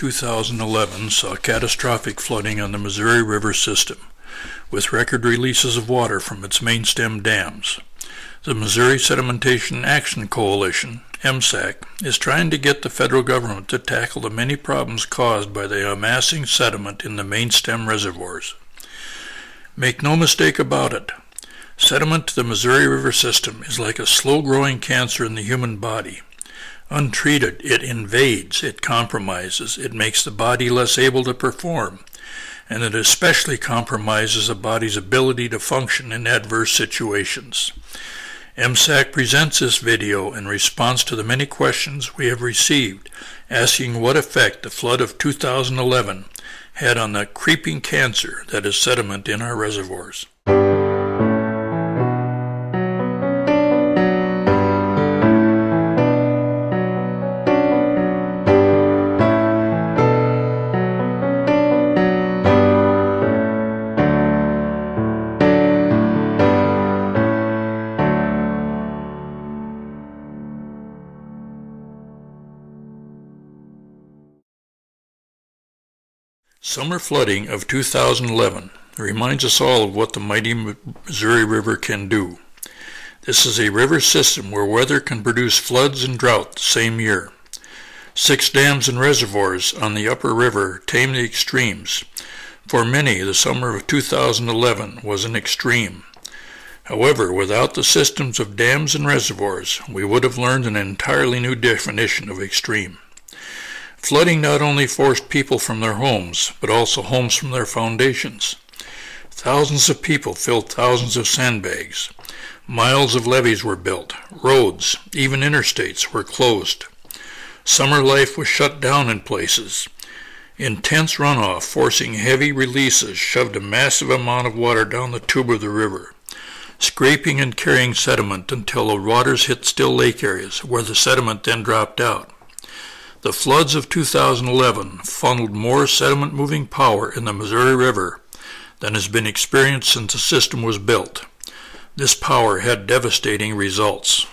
2011 saw catastrophic flooding on the Missouri River system, with record releases of water from its mainstem dams. The Missouri Sedimentation Action Coalition, MSAC, is trying to get the federal government to tackle the many problems caused by the amassing sediment in the mainstem reservoirs. Make no mistake about it, sediment to the Missouri River system is like a slow-growing cancer in the human body. Untreated, it invades, it compromises, it makes the body less able to perform, and it especially compromises a body's ability to function in adverse situations. MSAC presents this video in response to the many questions we have received, asking what effect the flood of 2011 had on the creeping cancer that is sediment in our reservoirs. Summer flooding of 2011 reminds us all of what the mighty Missouri River can do. This is a river system where weather can produce floods and drought the same year. 6 dams and reservoirs on the upper river tame the extremes. For many, the summer of 2011 was an extreme. However, without the systems of dams and reservoirs, we would have learned an entirely new definition of extreme. Flooding not only forced people from their homes, but also homes from their foundations. Thousands of people filled thousands of sandbags. Miles of levees were built. Roads, even interstates, were closed. Summer life was shut down in places. Intense runoff forcing heavy releases shoved a massive amount of water down the tube of the river, scraping and carrying sediment until the waters hit still lake areas, where the sediment then dropped out. The floods of 2011 funneled more sediment-moving power in the Missouri River than has been experienced since the system was built. This power had devastating results.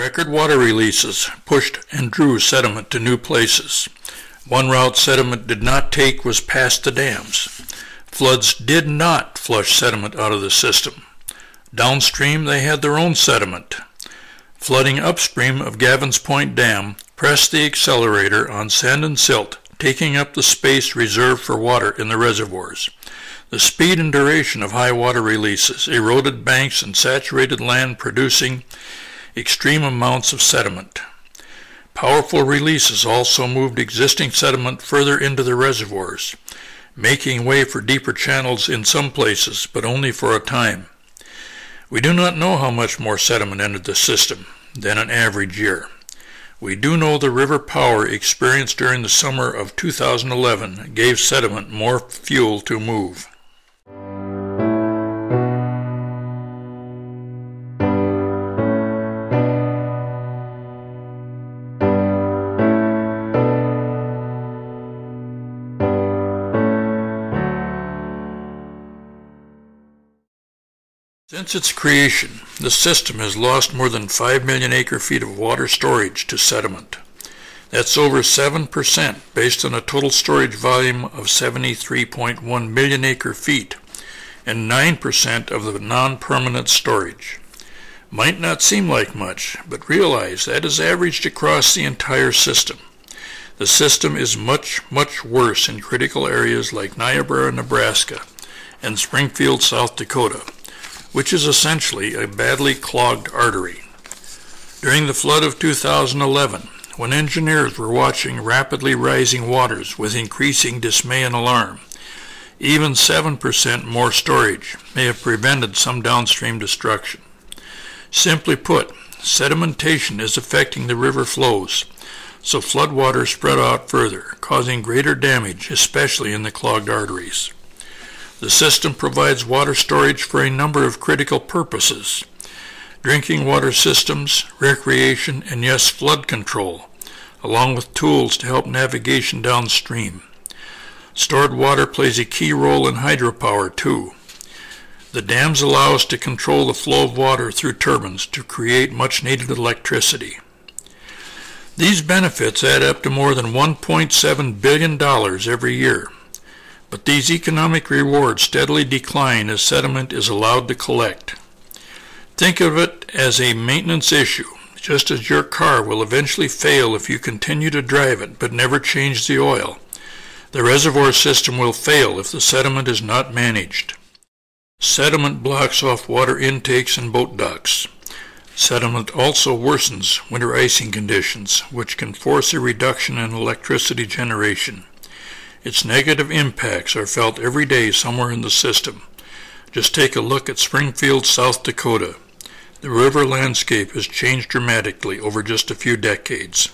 Record water releases pushed and drew sediment to new places. One route sediment did not take was past the dams. Floods did not flush sediment out of the system. Downstream, they had their own sediment. Flooding upstream of Gavin's Point Dam pressed the accelerator on sand and silt, taking up the space reserved for water in the reservoirs. The speed and duration of high water releases eroded banks and saturated land, producing extreme amounts of sediment. Powerful releases also moved existing sediment further into the reservoirs, making way for deeper channels in some places, but only for a time. We do not know how much more sediment entered the system than an average year. We do know the river power experienced during the summer of 2011 gave sediment more fuel to move. Since its creation, the system has lost more than 5 million acre-feet of water storage to sediment. That's over 7% based on a total storage volume of 73.1 million acre-feet and 9% of the non-permanent storage. Might not seem like much, but realize that is averaged across the entire system. The system is much, much worse in critical areas like Niobrara, Nebraska, and Springfield, South Dakota, which is essentially a badly clogged artery. During the flood of 2011, when engineers were watching rapidly rising waters with increasing dismay and alarm, even 7% more storage may have prevented some downstream destruction. Simply put, sedimentation is affecting the river flows, so floodwater spread out further, causing greater damage, especially in the clogged arteries. The system provides water storage for a number of critical purposes: drinking water systems, recreation, and yes, flood control, along with tools to help navigation downstream. Stored water plays a key role in hydropower, too. The dams allow us to control the flow of water through turbines to create much-needed electricity. These benefits add up to more than $1.7 billion every year, but these economic rewards steadily decline as sediment is allowed to collect. Think of it as a maintenance issue, just as your car will eventually fail if you continue to drive it but never change the oil. The reservoir system will fail if the sediment is not managed. Sediment blocks off water intakes and boat docks. Sediment also worsens winter icing conditions, which can force a reduction in electricity generation. Its negative impacts are felt every day somewhere in the system. Just take a look at Springfield, South Dakota. The river landscape has changed dramatically over just a few decades.